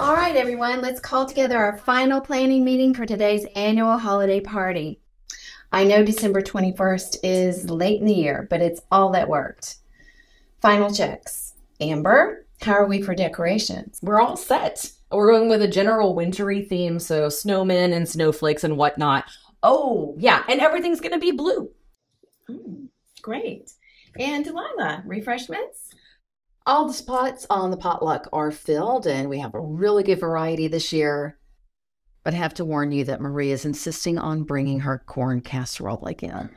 All right, everyone, let's call together our final planning meeting for today's annual holiday party. I know December 21st is late in the year, but it's all that worked. Final checks. Amber, how are we for decorations? We're all set. We're going with a general wintry theme, so snowmen and snowflakes and whatnot. Oh, yeah, and everything's going to be blue. Mm, great. And Delilah, refreshments? All the spots on the potluck are filled, and we have a really good variety this year. But I have to warn you that Marie is insisting on bringing her corn casserole again.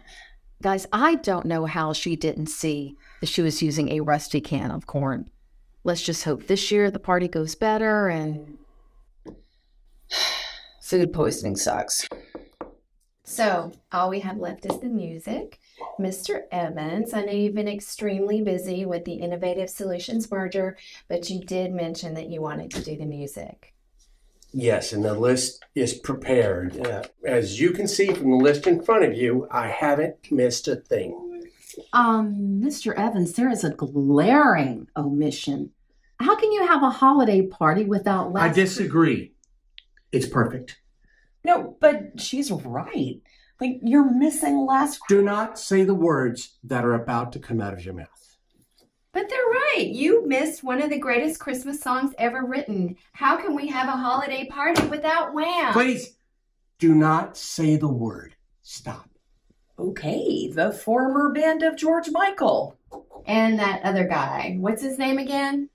Guys, I don't know how she didn't see that she was using a rusty can of corn. Let's just hope this year the party goes better and... Food poisoning sucks. So, all we have left is the music. Mr. Evans, I know you've been extremely busy with the Innovative Solutions merger, but you did mention that you wanted to do the music. Yes, and the list is prepared. As you can see from the list in front of you, I haven't missed a thing. Mr. Evans, there is a glaring omission. How can you have a holiday party without last... I disagree. It's perfect. No, but she's right. Like, you're missing last... Do not say the words that are about to come out of your mouth. But they're right. You missed one of the greatest Christmas songs ever written. How can we have a holiday party without Wham? Please, do not say the word. Stop. Okay, the former band of George Michael. And that other guy. What's his name again?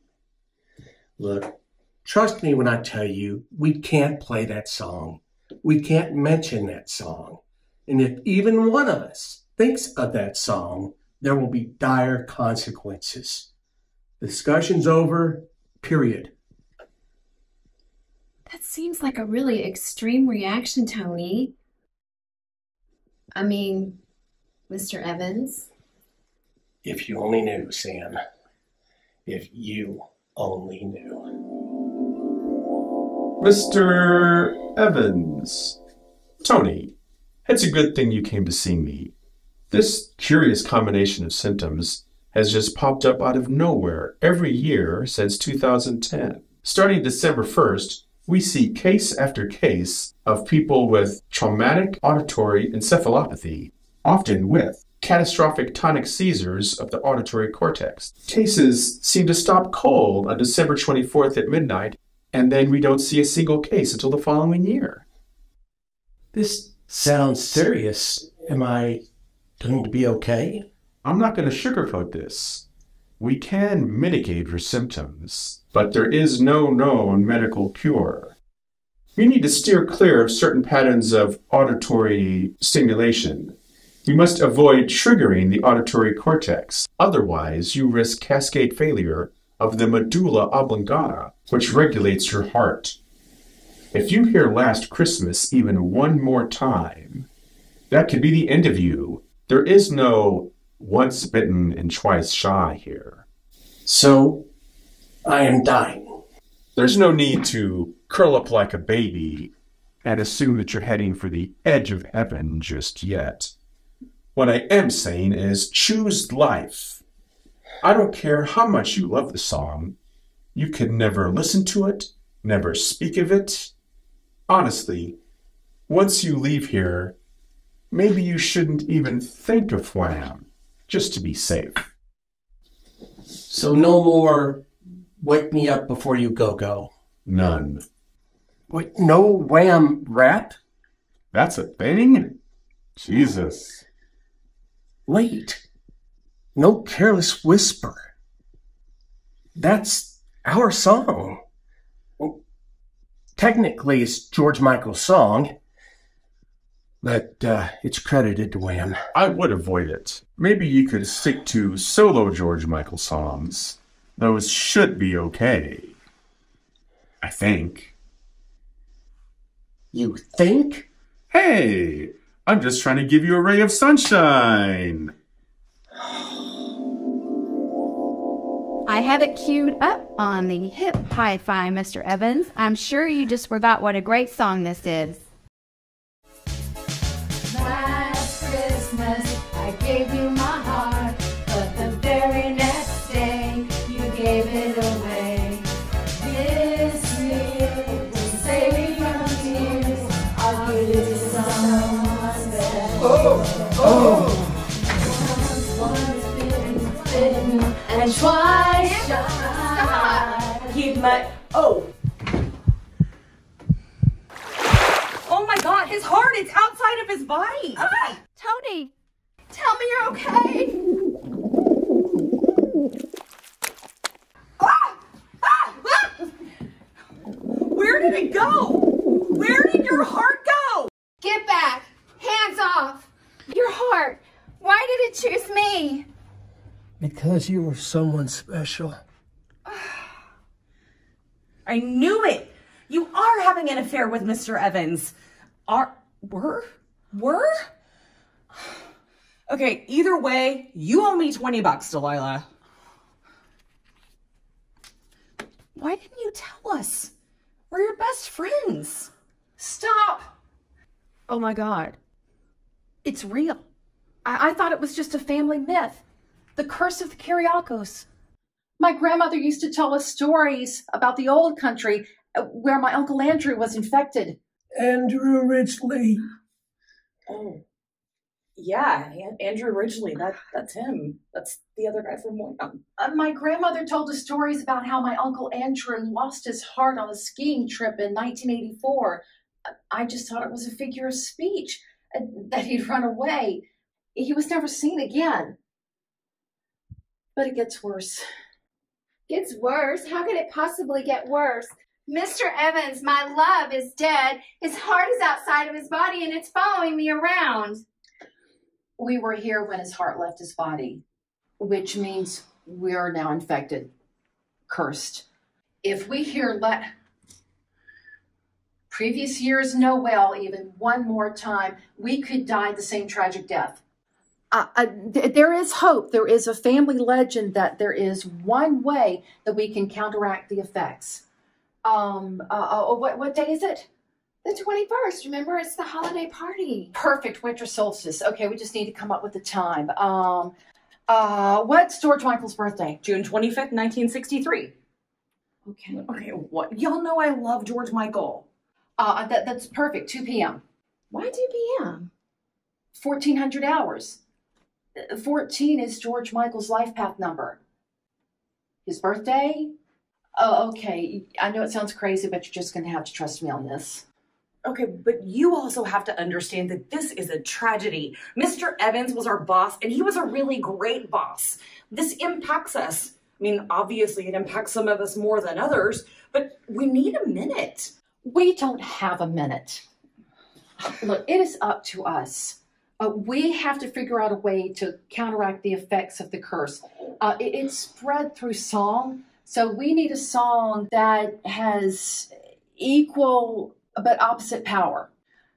Look, trust me when I tell you, we can't play that song. We can't mention that song. And if even one of us thinks of that song, there will be dire consequences. The discussion's over, period. That seems like a really extreme reaction, Tony. I mean, Mr. Evans? If you only knew, Sam. If you only knew. Mr. Evans, Tony, it's a good thing you came to see me. This curious combination of symptoms has just popped up out of nowhere every year since 2010. Starting December 1st, we see case after case of people with traumatic auditory encephalopathy, often with catastrophic tonic seizures of the auditory cortex. Cases seem to stop cold on December 24th at midnight, and then we don't see a single case until the following year. This sounds serious. Am I... going to be okay? I'm not going to sugarcoat this. We can mitigate your symptoms, but there is no known medical cure. You need to steer clear of certain patterns of auditory stimulation. You must avoid triggering the auditory cortex. Otherwise, you risk cascade failure of the medulla oblongata, which regulates your heart. If you hear Last Christmas even one more time, that could be the end of you. There is no once bitten and twice shy here. So, I am dying. There's no need to curl up like a baby and assume that you're heading for the edge of heaven just yet. What I am saying is choose life. I don't care how much you love the song. You can never listen to it, never speak of it. Honestly, once you leave here, maybe you shouldn't even think of Wham, just to be safe. So no more wake me up before you go-go? None. Wait, no Wham rap? That's a thing? Jesus. Wait. No careless whisper. That's our song. Well, technically, it's George Michael's song. But it's credited to Wham. I would avoid it. Maybe you could stick to solo George Michael songs. Those should be okay. I think. You think? Hey, I'm just trying to give you a ray of sunshine. I have it queued up on the hip hi-fi, Mr. Evans. I'm sure you just forgot what a great song this is. Last Christmas, I gave you my heart, but the very next day, you gave it away. This year. And twice shy. Keep my oh. Oh my God, his heart is outside of his body. Ah. Tony, tell me you're okay. Ah! Ah! Ah! Where did it go? Where did your heart go? Get back! Hands off! Your heart! Why did it choose me? Because you were someone special. I knew it! You are having an affair with Mr. Evans. Were? Okay, either way, you owe me 20 bucks, Delilah. Why didn't you tell us? We're your best friends. Stop! Oh my God. It's real. I thought it was just a family myth. The curse of the Kyriakos. My grandmother used to tell us stories about the old country where my Uncle Andrew was infected. Andrew Ridgeley. Oh, yeah, Andrew Ridgeley. That's him. That's the other guy from Wham!. My grandmother told us stories about how my Uncle Andrew lost his heart on a skiing trip in 1984. I just thought it was a figure of speech, that he'd run away. He was never seen again. But it gets worse. Gets worse? How could it possibly get worse? Mr. Evans, my love, is dead. His heart is outside of his body and it's following me around. We were here when his heart left his body, which means we are now infected, cursed. If we hear previous years know well, even one more time, we could die the same tragic death. There is hope. There is a family legend that there is one way that we can counteract the effects. What day is it? The 21st. Remember, it's the holiday party. Perfect. Winter solstice. Okay, we just need to come up with the time. What's George Michael's birthday? June 25th, 1963. Okay. Okay. What? Y'all know I love George Michael. That's perfect. 2 p.m. Why 2 p.m.? 1,400 hours. 14 is George Michael's life path number. His birthday? Oh, okay. I know it sounds crazy, but you're just going to have to trust me on this. Okay, but you also have to understand that this is a tragedy. Mr. Evans was our boss, and he was a really great boss. This impacts us. I mean, obviously, it impacts some of us more than others, but we need a minute. We don't have a minute. Look, it is up to us. We have to figure out a way to counteract the effects of the curse. It's spread through song, so we need a song that has equal but opposite power.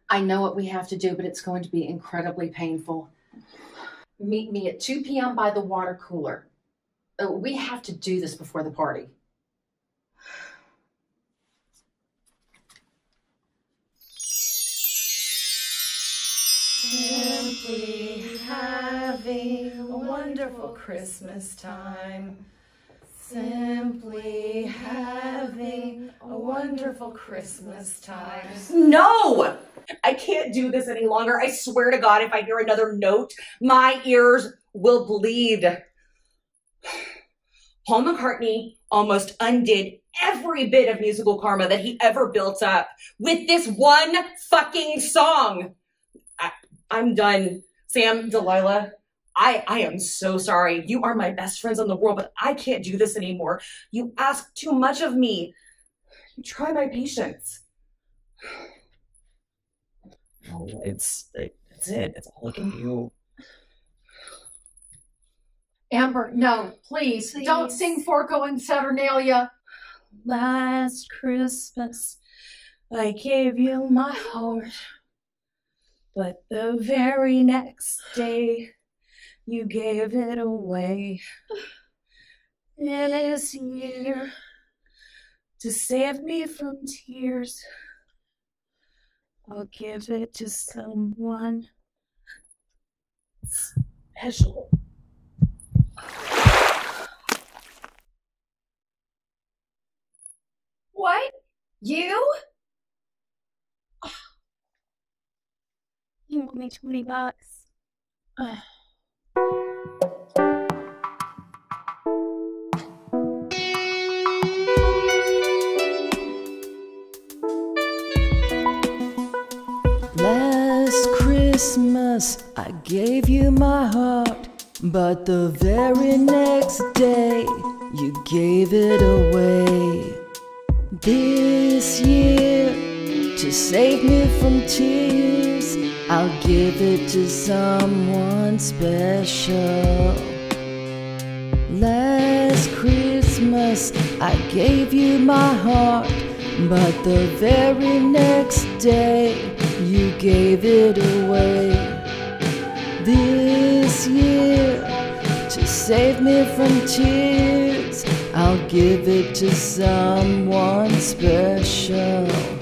I know what we have to do, but it's going to be incredibly painful. Meet me at 2 p.m. by the water cooler. We have to do this before the party. Simply having a wonderful Christmas time. Simply having a wonderful Christmas time. No! I can't do this any longer. I swear to God, if I hear another note, my ears will bleed. Paul McCartney almost undid every bit of musical karma that he ever built up with this one fucking song. I'm done. Sam, Delilah, I am so sorry. You are my best friends in the world, but I can't do this anymore. You ask too much of me. You try my patience. Oh, it's it. It's all I can do. Amber, no, please. Don't sing Foregoing Saturnalia. Last Christmas, I gave you my heart. But the very next day, you gave it away. And this year, to save me from tears, I'll give it to someone special. What? You? You owe me 20 bucks. Last Christmas, I gave you my heart, but the very next day, you gave it away. This year, to save me from tears, I'll give it to someone special. Last Christmas, I gave you my heart, but the very next day, you gave it away. This year, to save me from tears, I'll give it to someone special.